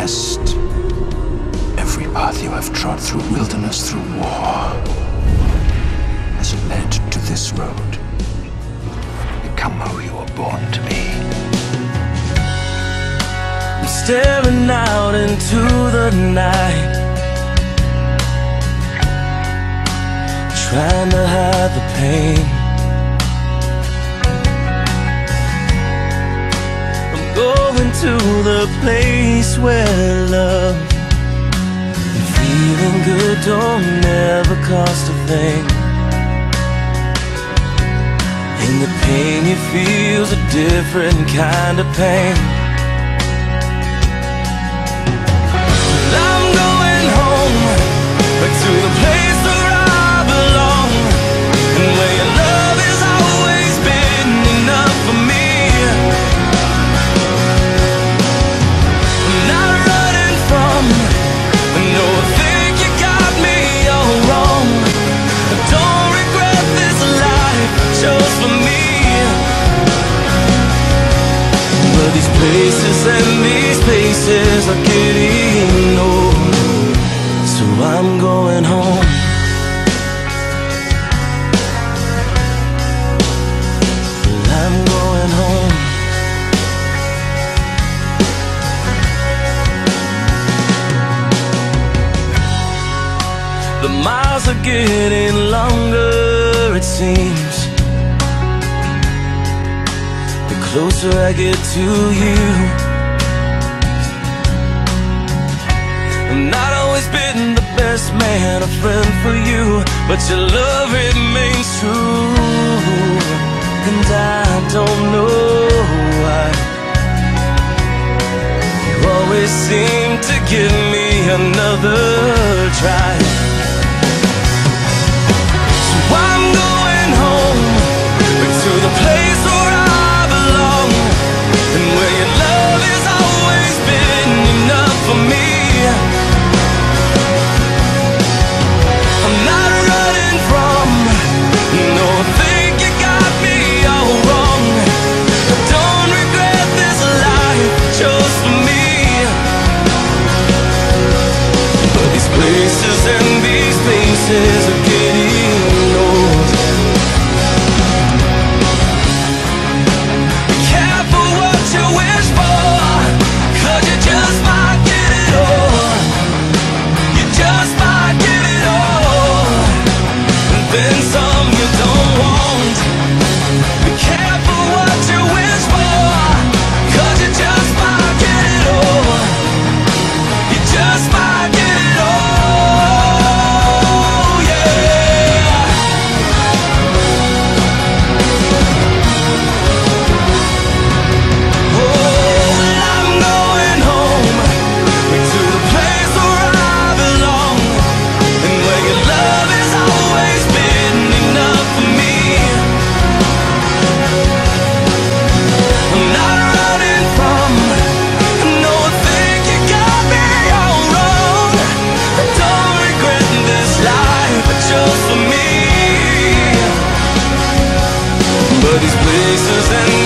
test. Every path you have trod through wilderness, through war, has led to this road. Become who you were born to be. I'm staring out into the night, trying to hide the pain. I'm going to the place where love and feeling good don't ever cost a thing. And the pain you feel's a different kind of pain. But I'm going home, back to the place where I belong, and where your love has always been enough for me. I'm not running from, I know I think you got me all wrong. I don't regret this life just for me. But these places and these faces are getting old, so I'm going home. Well, I'm going home. The miles are getting longer, it seems, the closer I get to you. I've not always been the best man or friend for you, but your love remains true, and I don't know why. You always seem to give me another try. So I'm going home, back to the place where is a getting old. Be careful what you wish for, 'cause you just might get it all. You just might get it all, and then some you don't want. Be careful what you wish for, 'cause you just might get it all. You just might get it all. These places and